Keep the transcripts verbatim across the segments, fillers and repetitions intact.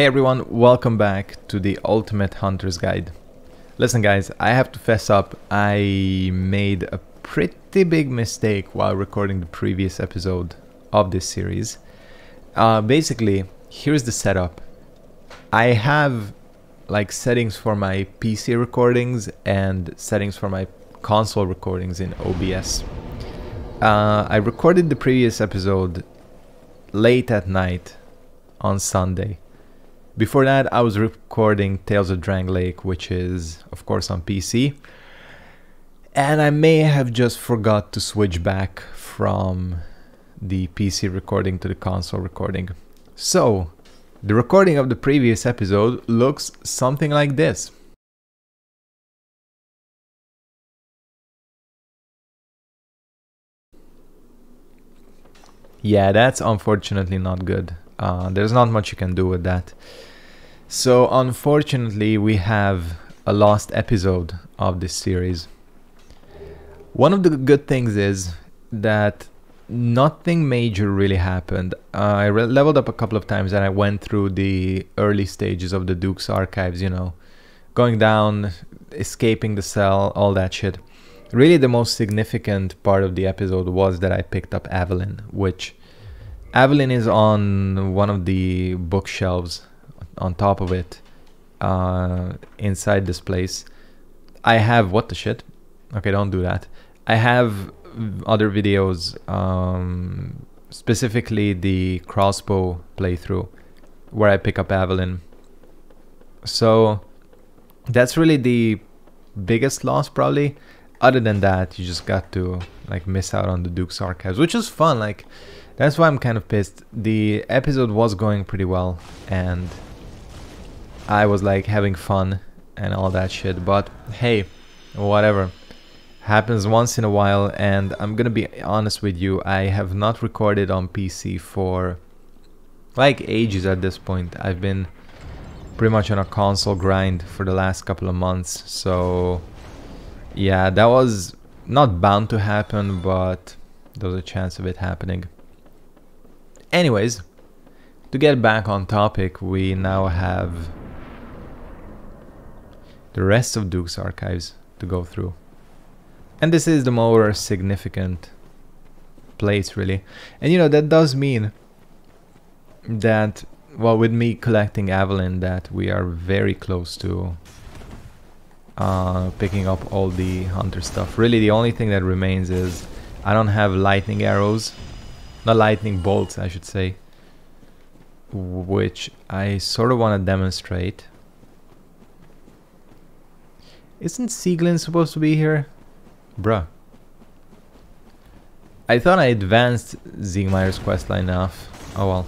Hey everyone, welcome back to the Ultimate Hunter's Guide. Listen guys, I have to fess up, I made a pretty big mistake while recording the previous episode of this series. Uh, basically, here's the setup. I have like settings for my P C recordings and settings for my console recordings in O B S. Uh, I recorded the previous episode late at night on Sunday. Before that, I was recording Tales of Drang Lake, which is, of course, on P C. And I may have just forgot to switch back from the P C recording to the console recording. So, the recording of the previous episode looks something like this. Yeah, that's unfortunately not good. Uh, there's not much you can do with that. So unfortunately we have a lost episode of this series. One of the good things is that nothing major really happened. Uh, I re leveled up a couple of times and I went through the early stages of the Duke's Archives, you know. Going down, escaping the cell, all that shit. Really the most significant part of the episode was that I picked up Avelyn, which... Avelyn is on one of the bookshelves on top of it, uh, inside this place. I have, what the shit? Okay, don't do that. I have other videos, um, specifically the crossbow playthrough, where I pick up Avelyn. So, that's really the biggest loss probably. Other than that, you just got to like miss out on the Duke's Archives, which is fun, like... That's why I'm kind of pissed. The episode was going pretty well and I was like having fun and all that shit, but hey, whatever. Happens once in a while, and I'm gonna be honest with you, I have not recorded on P C for like ages at this point. I've been pretty much on a console grind for the last couple of months, so yeah, that was not bound to happen, but there was a chance of it happening. Anyways, to get back on topic, we now have the rest of Duke's Archives to go through. And this is the more significant place, really. And you know, that does mean that, well, with me collecting Avelyn, that we are very close to uh, picking up all the hunter stuff. Really, the only thing that remains is I don't have lightning arrows. Not lightning bolts, I should say, which I sort of want to demonstrate. Isn't Sieglin supposed to be here? Bruh. I thought I advanced Siegmeier's questline enough. Oh well.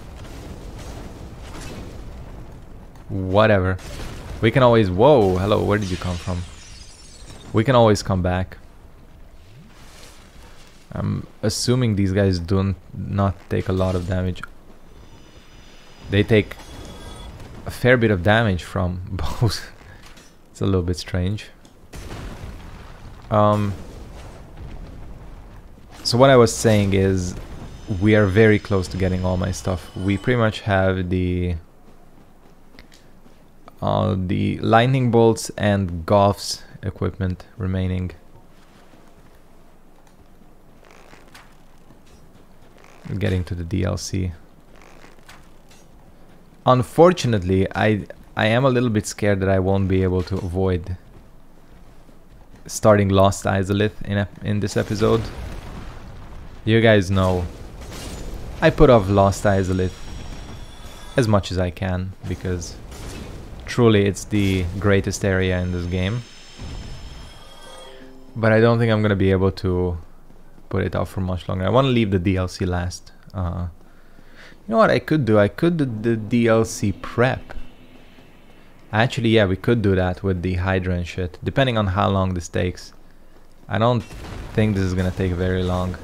Whatever. We can always... Whoa, hello, where did you come from? We can always come back. I'm assuming these guys do not take a lot of damage. They take a fair bit of damage from bows. It's a little bit strange. Um, so what I was saying is we are very close to getting all my stuff. We pretty much have the uh, the lightning bolts and Goff's equipment remaining. Getting to the D L C. Unfortunately, I I am a little bit scared that I won't be able to avoid starting Lost Izalith in in this episode. You guys know I put off Lost Izalith as much as I can because truly it's the greatest area in this game. But I don't think I'm gonna be able to put it out for much longer. I want to leave the D L C last. Uh, you know what I could do? I could do the D L C prep. Actually, yeah, we could do that with the Hydra and shit, depending on how long this takes. I don't think this is gonna take very long.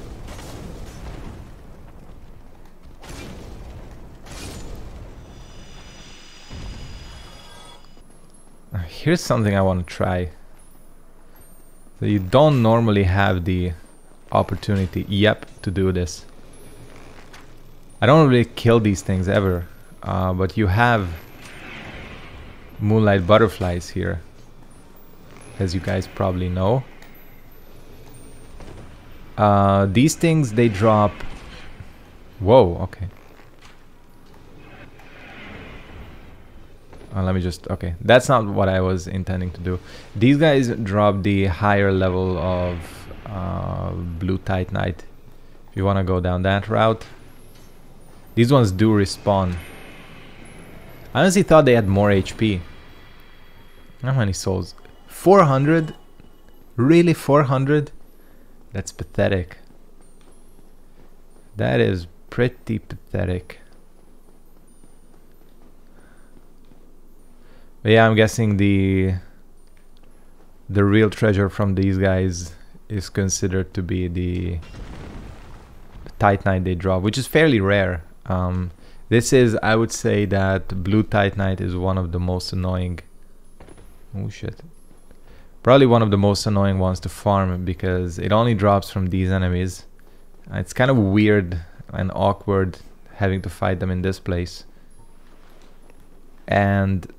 Here's something I want to try. So you don't normally have the opportunity, yep, to do this. I don't really kill these things ever, uh, but you have moonlight butterflies here, as you guys probably know. Uh, these things, they drop... Whoa, okay. Uh, let me just... Okay, that's not what I was intending to do. These guys drop the higher level of uh, Blue Titanite. If you want to go down that route. These ones do respawn. I honestly thought they had more H P. How many souls? four hundred? Really, four hundred? That's pathetic. That is pretty pathetic. But yeah, I'm guessing the the real treasure from these guys is considered to be the Titanite they drop, which is fairly rare. Um, this is, I would say that Blue Titanite is one of the most annoying... Oh shit. Probably one of the most annoying ones to farm, because it only drops from these enemies. It's kind of weird and awkward having to fight them in this place. And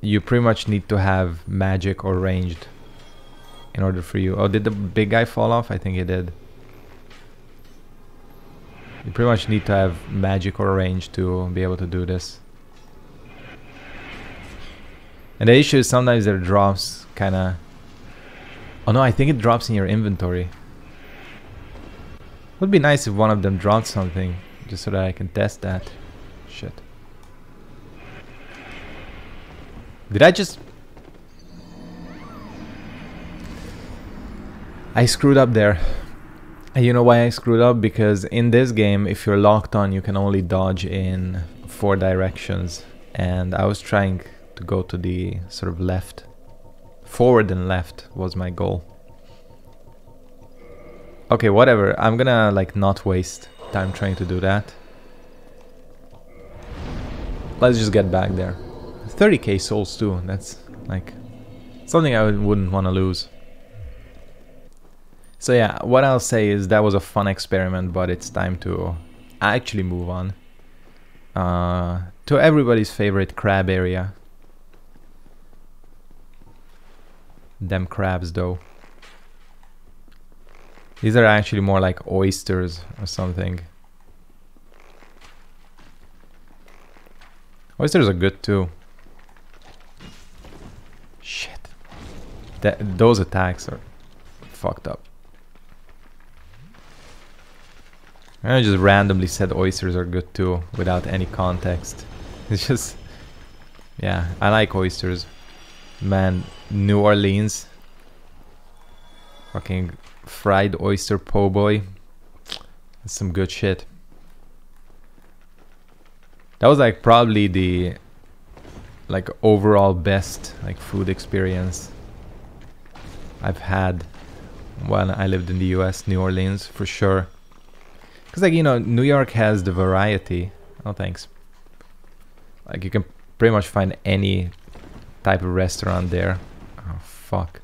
you pretty much need to have magic or ranged in order for you... Oh, did the big guy fall off? I think he did. You pretty much need to have magic or ranged to be able to do this. And the issue is sometimes their drops kinda... Oh no, I think it drops in your inventory. Would be nice if one of them dropped something, just so that I can test that. Shit. Did I just... I screwed up there. And you know why I screwed up? Because in this game, if you're locked on, you can only dodge in four directions. And I was trying to go to the sort of left. Forward and left was my goal. Okay, whatever. I'm gonna, like, not waste time trying to do that. Let's just get back there. thirty K souls too, that's like something I wouldn't want to lose. So yeah, what I'll say is that was a fun experiment, but it's time to actually move on uh, to everybody's favorite crab area. Them crabs though. These are actually more like oysters or something. Oysters are good too. Shit. That, those attacks are fucked up. I just randomly said oysters are good too, without any context. It's just... Yeah, I like oysters. Man, New Orleans. Fucking fried oyster po' boy. That's some good shit. That was like probably the... like overall best like food experience I've had when I lived in the U S, New Orleans for sure. Cause like, you know, New York has the variety. Oh thanks. Like you can pretty much find any type of restaurant there. Oh fuck.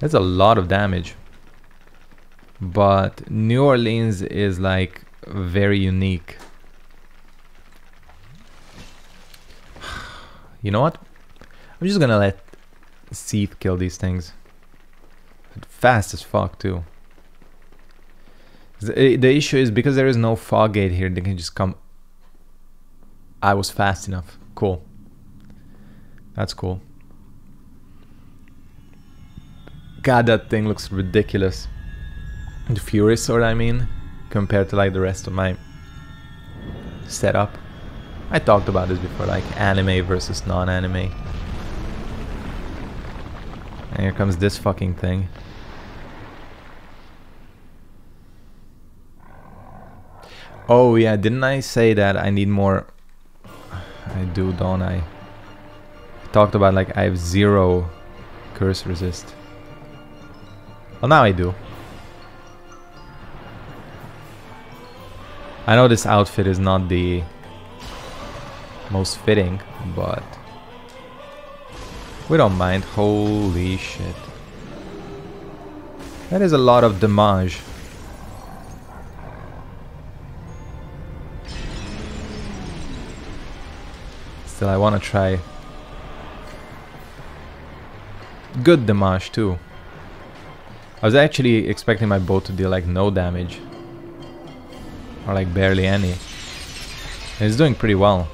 That's a lot of damage. But New Orleans is like very unique. You know what? I'm just gonna let Seath kill these things. Fast as fuck too. The, the issue is because there is no fog gate here, they can just come... I was fast enough. Cool. That's cool. God, that thing looks ridiculous. The Fury Sword, I mean, compared to like the rest of my setup. I talked about this before, like anime versus non-anime. And here comes this fucking thing. Oh yeah, didn't I say that I need more... I do, don't I? I talked about like I have zero curse resist. Well, now I do. I know this outfit is not the... most fitting, but we don't mind. Holy shit. That is a lot of damage. still I wanna try good damage too. I was actually expecting my bow to deal like no damage or like barely any, and it's doing pretty well.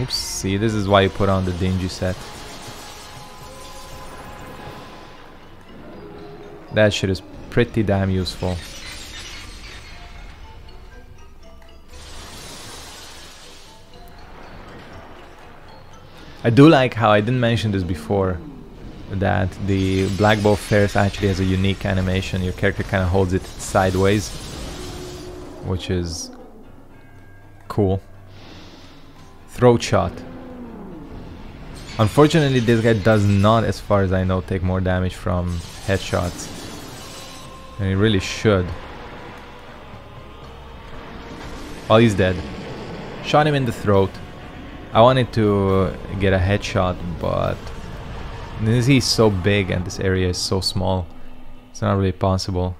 Oops, see, this is why you put on the dingy set. That shit is pretty damn useful. I do like how I didn't mention this before, that the black bow fairs actually has a unique animation. Your character kind of holds it sideways, which is cool. Throat shot. Unfortunately, this guy does not, as far as I know, take more damage from headshots, and he really should. Well, he's dead. Shot him in the throat. I wanted to get a headshot, but he's so big and this area is so small, it's not really possible.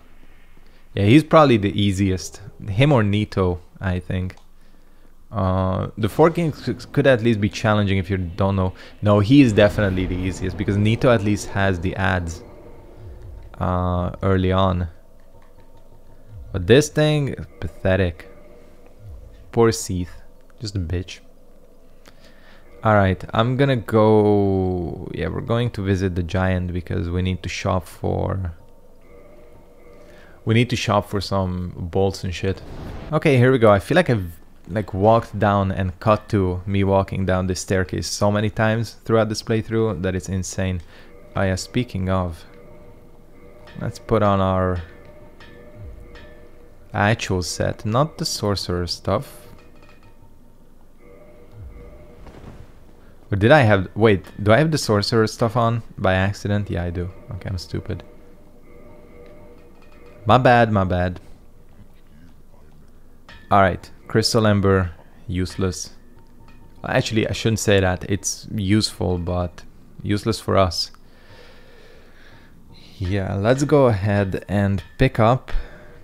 Yeah, he's probably the easiest. Him or Nito, I think. Uh, the four K could at least be challenging if you don't know. No, he is definitely the easiest because Nito at least has the ads uh, early on. But this thing, pathetic. Poor Seath, just a bitch. Alright, I'm gonna go... Yeah, we're going to visit the giant because we need to shop for... We need to shop for some bolts and shit. Okay, here we go. I feel like I've like walked down and cut to me walking down this staircase so many times throughout this playthrough that it's insane. Oh yeah, speaking of... Let's put on our actual set, not the sorcerer stuff. Or did I have... Wait, do I have the sorcerer stuff on by accident? Yeah, I do. Okay, I'm stupid. My bad, my bad. Alright, crystal ember, useless. Actually, I shouldn't say that. It's useful, but useless for us. Yeah, let's go ahead and pick up...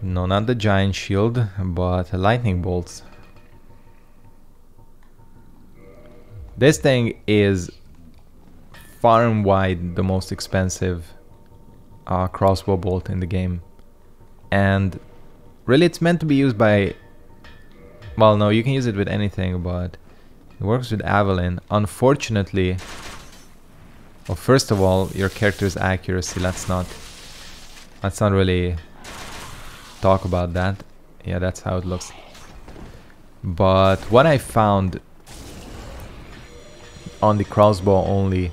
No, not the giant shield, but lightning bolts. This thing is far and wide the most expensive uh, crossbow bolt in the game. And really it's meant to be used by... Well, no, you can use it with anything, but it works with Avelyn. Unfortunately... Well, first of all, your character's accuracy, let's not... Let's not really talk about that. Yeah, that's how it looks. But what I found... on the crossbow only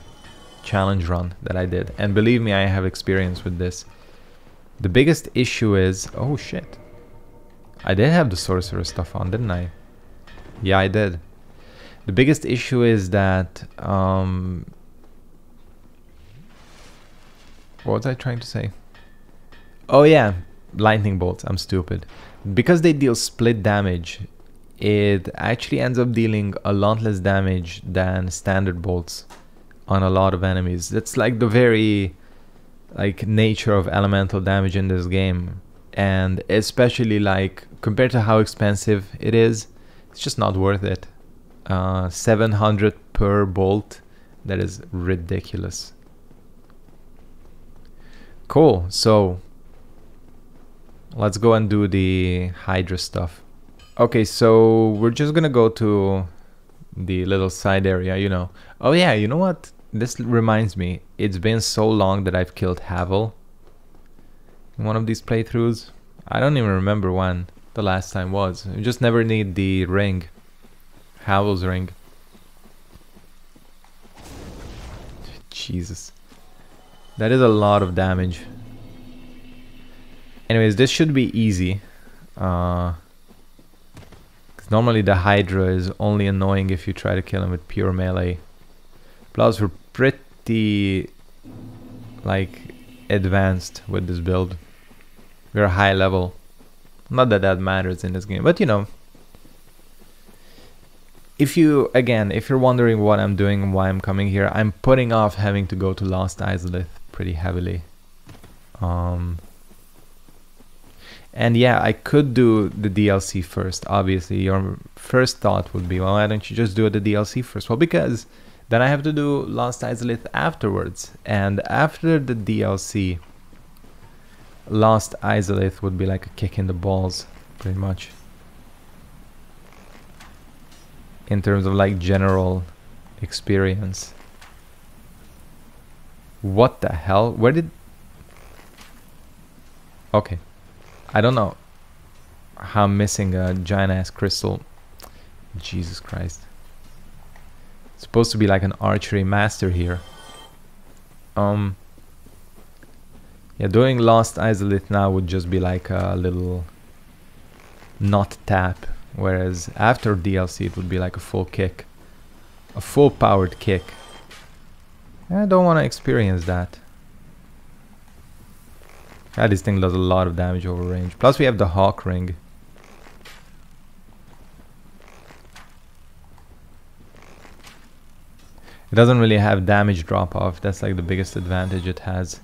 challenge run that I did, and believe me, I have experience with this. The biggest issue is... Oh shit, I did have the sorcerer stuff on, didn't I? Yeah, I did. The biggest issue is that um, what was I trying to say? Oh yeah, lightning bolts, I'm stupid. Because they deal split damage, it actually ends up dealing a lot less damage than standard bolts on a lot of enemies. That's like the very like nature of elemental damage in this game, and especially like compared to how expensive it is, it's just not worth it. uh, seven hundred per bolt, that is ridiculous. Cool, so let's go and do the Hydra stuff. Okay, so we're just gonna go to the little side area, you know. Oh yeah, you know what? This reminds me, it's been so long that I've killed Havel in one of these playthroughs. I don't even remember when the last time was. You just never need the ring. Havel's ring. Jesus. That is a lot of damage. Anyways, this should be easy. Uh... Normally the Hydra is only annoying if you try to kill him with pure melee. Plus we're pretty like advanced with this build. We're high level. Not that that matters in this game, but you know. If you, again, if you're wondering what I'm doing and why I'm coming here, I'm putting off having to go to Lost Izalith pretty heavily. Um... And yeah, I could do the D L C first. Obviously, your first thought would be, well, why don't you just do the D L C first? Well, because then I have to do Lost Izalith afterwards. And after the D L C, Lost Izalith would be like a kick in the balls, pretty much. In terms of like general experience. What the hell? Where did... Okay. I don't know how I'm missing a giant ass crystal. Jesus Christ. It's supposed to be like an archery master here. Um Yeah, doing Lost Izalith now would just be like a little knot tap, whereas after D L C it would be like a full kick. A full powered kick. And I don't want to experience that. Ah, this thing does a lot of damage over range. Plus we have the Hawk Ring. It doesn't really have damage drop off. That's like the biggest advantage it has.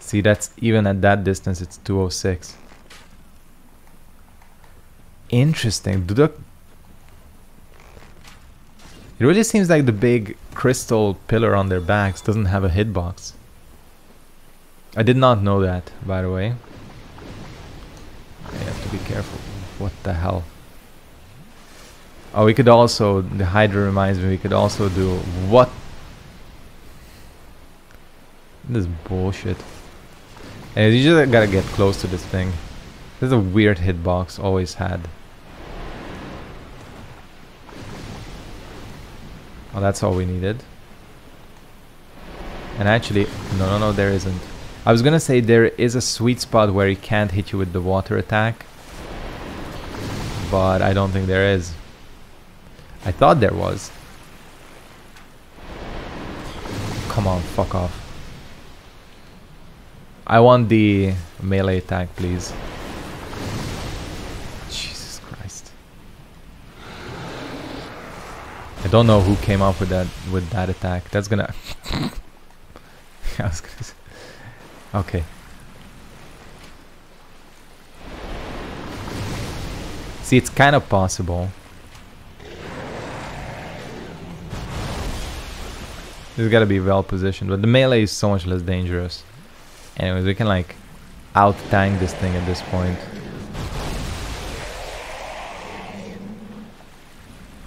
See, that's even at that distance it's two oh six. Interesting. Do the It really seems like the big crystal pillar on their backs doesn't have a hitbox. I did not know that, by the way. I have to be careful. What the hell? Oh, we could also... The Hydra reminds me, we could also do... What? This is bullshit. And you just gotta get close to this thing. This is a weird hitbox, always had. Oh, that's all we needed. And actually, no, no, no, there isn't. I was gonna say there is a sweet spot where he can't hit you with the water attack. But I don't think there is. I thought there was. Come on, fuck off. I want the melee attack, please. I don't know who came up with that with that attack. That's gonna. I was gonna say. Okay. See, it's kind of possible. This has got to be well positioned, but the melee is so much less dangerous. Anyways, we can like out tank this thing at this point.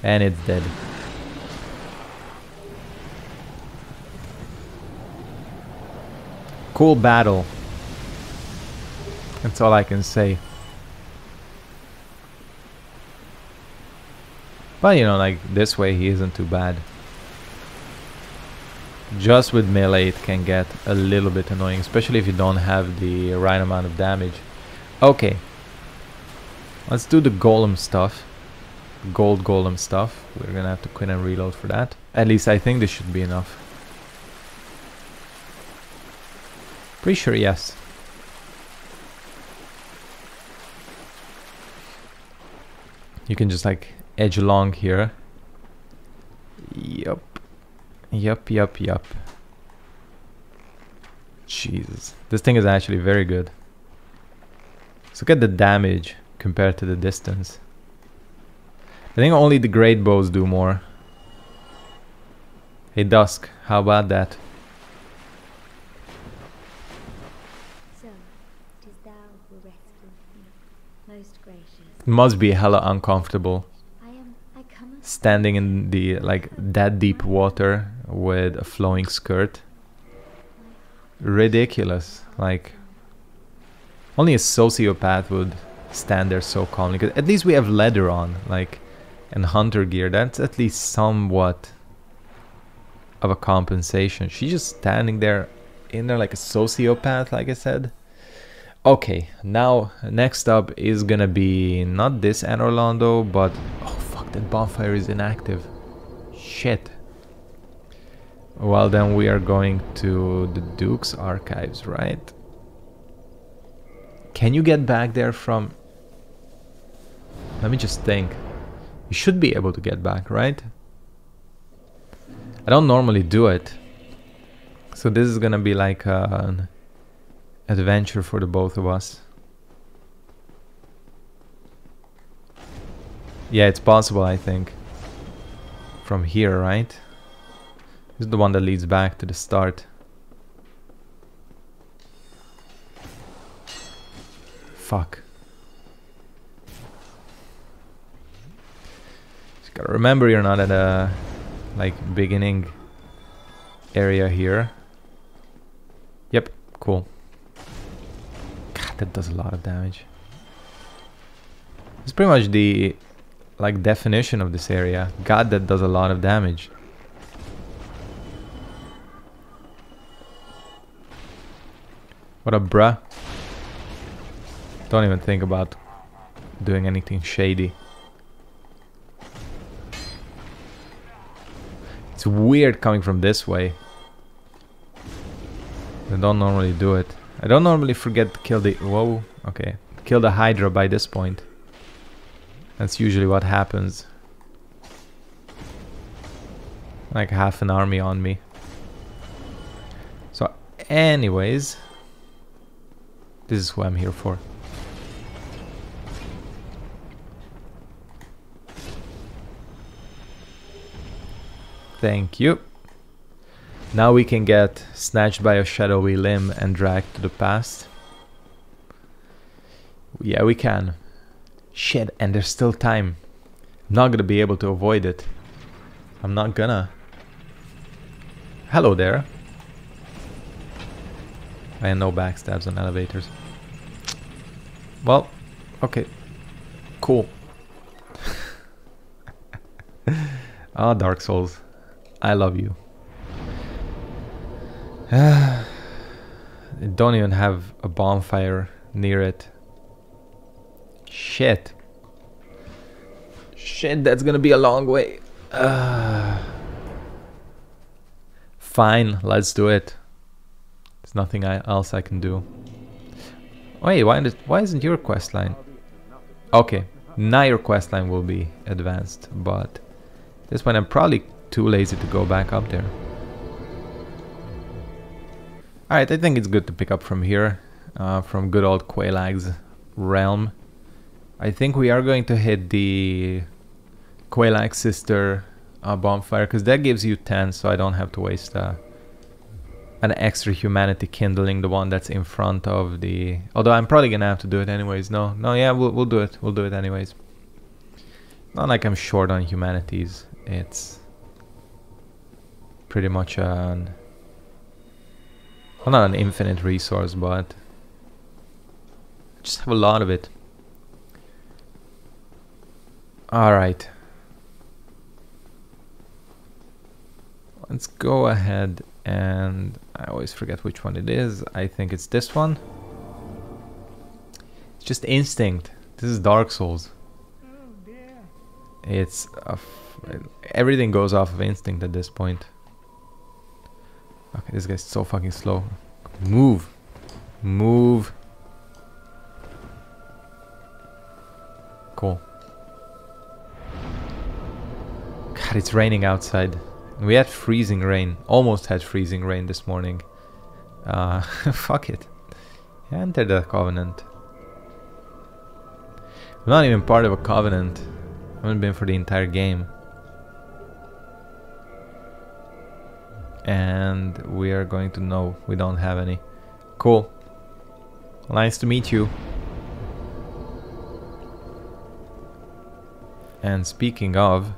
And it's dead. Cool battle. That's all I can say. But you know, like this way he isn't too bad. Just with melee it can get a little bit annoying, especially if you don't have the right amount of damage. Okay. Let's do the golem stuff. Gold golem stuff. We're gonna have to quit and reload for that. At least I think this should be enough. Pretty sure, yes. You can just like edge along here. Yup. Yup, yup, yup. Jesus. This thing is actually very good. Let's look at the damage compared to the distance. I think only the great bows do more. Hey, Dusk, how about that? Must be hella uncomfortable standing in the like that deep water with a flowing skirt. Ridiculous. Like only a sociopath would stand there so calmly. At least we have leather on, like, and hunter gear. That's at least somewhat of a compensation. She's just standing there in there like a sociopath, like I said. Okay, now next up is gonna be not this Anor Londo, but oh fuck, that bonfire is inactive. Shit. Well then we are going to the Duke's Archives, right? Can you get back there from? Let me just think. You should be able to get back, right? I don't normally do it, so this is gonna be like an adventure for the both of us. Yeah, it's possible, I think. From here, right? This is the one that leads back to the start. Fuck. Just gotta remember you're not at a, like, beginning area here. Yep, cool. God, that does a lot of damage. It's pretty much the, like, definition of this area. God, that does a lot of damage. What up, bruh? Don't even think about doing anything shady. It's weird coming from this way. I don't normally do it. I don't normally forget to kill the... Whoa, okay. Kill the Hydra by this point. That's usually what happens. Like half an army on me. So anyways... this is who I'm here for. Thank you. Now we can get snatched by a shadowy limb and dragged to the past. Yeah, we can. Shit, and there's still time. I'm not gonna be able to avoid it. I'm not gonna. Hello there. And no backstabs on elevators. Well, okay. Cool. Ah, oh, Dark Souls. I love you. Uh, it don't even have a bonfire near it. Shit. Shit, that's gonna be a long way. Uh. Fine, let's do it. There's nothing I, else I can do. Wait, why, did, why isn't your questline? Okay, now your questline will be advanced, but this one I'm probably too lazy to go back up there. Alright, I think it's good to pick up from here, uh, from good old Quelag's realm. I think we are going to hit the Quelag sister uh, bonfire, because that gives you ten, so I don't have to waste uh, an extra humanity kindling, the one that's in front of the... Although I'm probably gonna have to do it anyways, no, no, yeah, we'll, we'll do it, we'll do it anyways. Not like I'm short on humanities, it's pretty much an... well, not an infinite resource, but I just have a lot of it. Alright. Let's go ahead and... I always forget which one it is. I think it's this one. It's just instinct. This is Dark Souls. It's... a f everything goes off of instinct at this point. Okay, this guy's so fucking slow. Move! Move! Cool. God, it's raining outside. We had freezing rain. Almost had freezing rain this morning. Uh, fuck it. Enter the Covenant. I'm not even part of a Covenant. I haven't been for the entire game. And we are going to know we don't have any. Cool. Nice to meet you. And speaking of...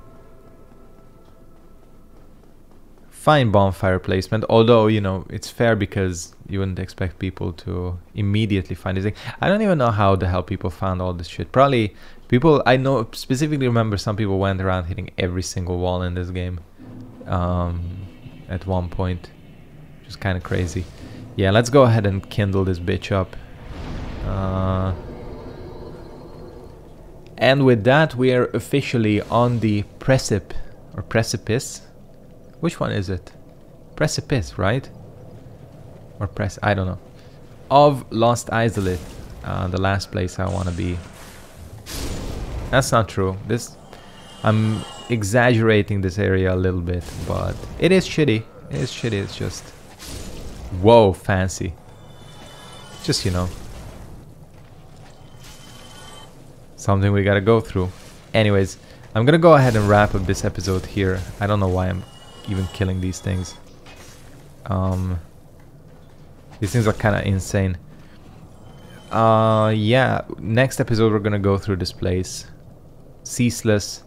fine bonfire placement, although, you know, it's fair because you wouldn't expect people to immediately find this thing. I don't even know how the hell people found all this shit. Probably people, I know, specifically remember some people went around hitting every single wall in this game. Um... at one point, which is kind of crazy. Yeah, let's go ahead and kindle this bitch up. Uh, and with that, we are officially on the precip or precipice. Which one is it? Precipice, right? Or press? I don't know. Of Lost Izalith, uh, the last place I want to be. That's not true. This, I'm. exaggerating this area a little bit, but it is shitty. It is shitty. It's just, whoa, fancy. Just, you know, something we gotta go through. Anyways, I'm gonna go ahead and wrap up this episode here. I don't know why I'm even killing these things. Um, these things are kind of insane. Uh, yeah, next episode we're gonna go through this place. Ceaseless,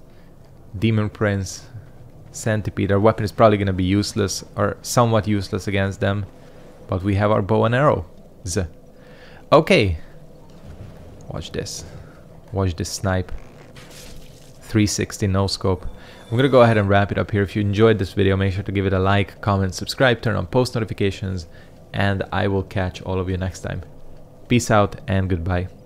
Demon Prince, Centipede. Our weapon is probably gonna be useless or somewhat useless against them, but we have our bow and arrow. Z. Okay. Watch this. Watch this snipe. three sixty no scope. I'm gonna go ahead and wrap it up here. If you enjoyed this video, make sure to give it a like, comment, subscribe, turn on post notifications, and I will catch all of you next time. Peace out and goodbye.